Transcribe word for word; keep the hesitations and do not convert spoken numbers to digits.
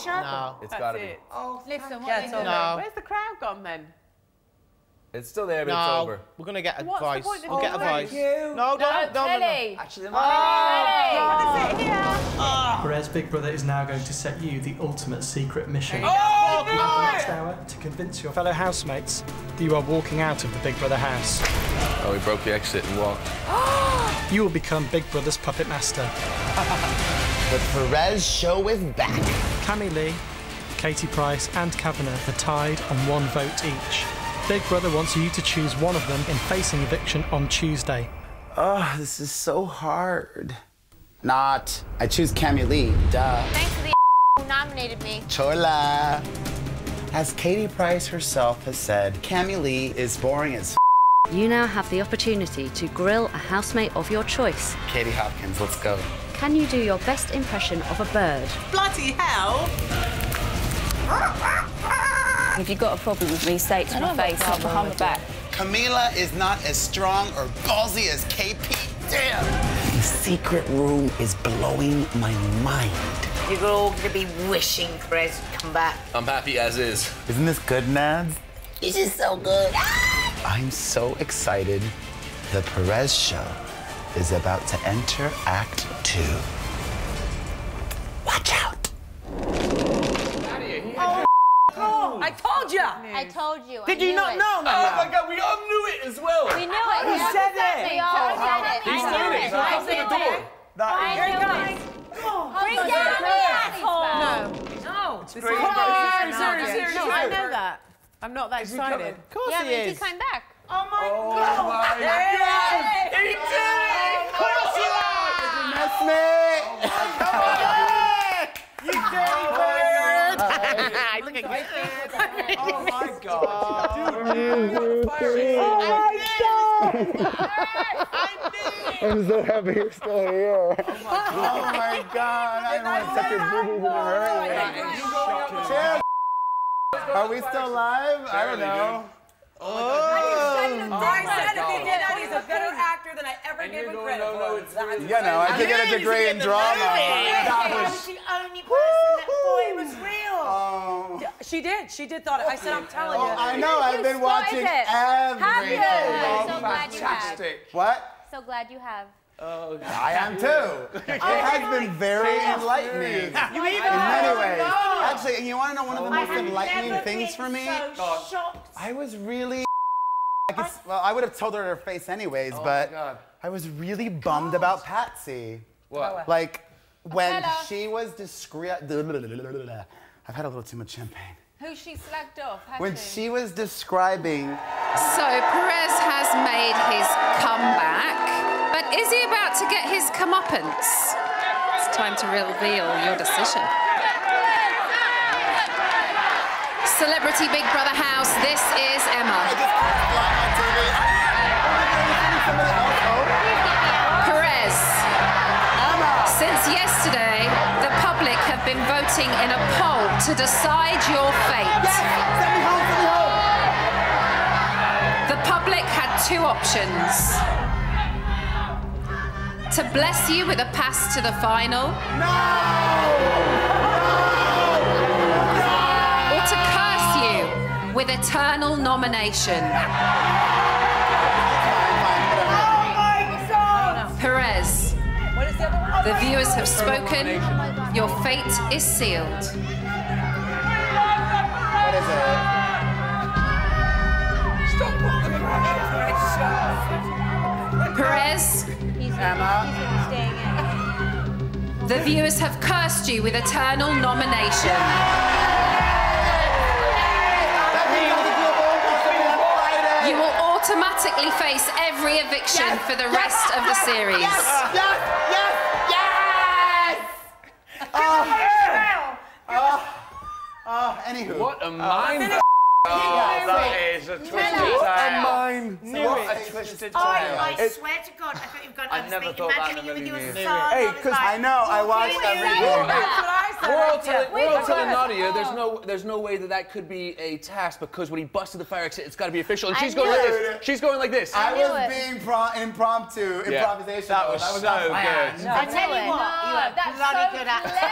sure? No. It's got to it. be. Oh, listen, what yeah, no. Where's the crowd gone then? It's still there, but no, it's over. We're going to get a What's voice. We'll oh, get a voice. You. No, don't. No, no, no, no. Actually, I'm not going to Perez Big Brother is now going to set you the ultimate secret mission. Oh, you have the next hour to convince your fellow housemates that you are walking out of the Big Brother house. Oh, we broke the exit and walked. You will become Big Brother's puppet master. The Perez show is back. Cami Li, Katie Price and Kavanagh are tied on one vote each. Big Brother wants you to choose one of them in facing eviction on Tuesday. Oh, this is so hard. Not. I choose Cami Li, duh. Thanks to the who nominated me. Chola. As Katie Price herself has said, Cami Li is boring as You now have the opportunity to grill a housemate of your choice. Katie Hopkins, let's go. Can you do your best impression of a bird? Bloody hell! If you've got a problem with me, say it to my face, not behind my back. Camila is not as strong or ballsy as K P. Damn! The secret room is blowing my mind. You're all going to be wishing Perez to come back. I'm happy as is. Isn't this good, Naz? This is so good. I'm so excited. The Perez show is about to enter Act Two. Watch out! Oh, God. I told you! I told you. Did I you not it. know? No, oh, no. my God, we all knew it as well. We knew it. Who said it? We all said it. I knew it. I knew it. I knew it. Bring down the asshole! No. No. It's bring down the asshole. I know that. I'm not that excited. Of course he is. Yeah, but he came back. Oh, my oh God! My yeah. God. He did it! Of course he did! You missed me! Come on! You dirty bird! I think I did. Oh, my God. Dude, oh, my God! I'm so happy you're still here. Oh, my God. Oh, my God. I want to take your boobies in a hurry. Are we still live? I don't know. Oh! I didn't I said if he did, that he's a better actor than I ever gave him credit for. You know, I did get a degree in drama. I was the only person that thought it was real. She did. She did thought it. I said, I'm telling you. I know. I've been watching everything. I'm so glad you have. What? So glad you have. Oh, God. I am too. It has been very enlightening. You even in many ways. Actually, and you want to know one of the most enlightening things for me? I was really. I guess, well, I would have told her her face anyways, but I was really bummed about Patsy. What? Like when she was discreet. I've had a little too much champagne. Who she slagged off, has When she? she was describing... So, Perez has made his comeback, but is he about to get his comeuppance? It's time to reveal your decision. Celebrity Big Brother house, this is Emma. Perez. Emma. Since yesterday, the public have been voting in a poll to decide your fate. Yes, send me home, send me home. The public had two options. To bless you with a pass to the final. No! No! Or to curse you with eternal nomination. Oh my God! Perez. What is the other one? The viewers have spoken. Your fate is sealed. What is it? Perez. He's Emma. He's the viewers have cursed you with eternal nomination. You will automatically face every eviction yes, for the rest yes, of the series. Yes, yes, yes, yes! yes. Oh. Oh. Oh, anywho. What a mind oh, oh, that is a twisted tale. What a mind. What a twisted tale. Oh, I it, swear to God, I thought you've got to speak. Imagine you with your son. Hey, because I know, I watched every week. We're all telling Nadia, there's no, there's no way that that could be a task because when he busted the fire exit, it's got to be official. And she's going like this. She's going like this. I was being impromptu, improvisation. That was so good. I tell you what, you are bloody good at it.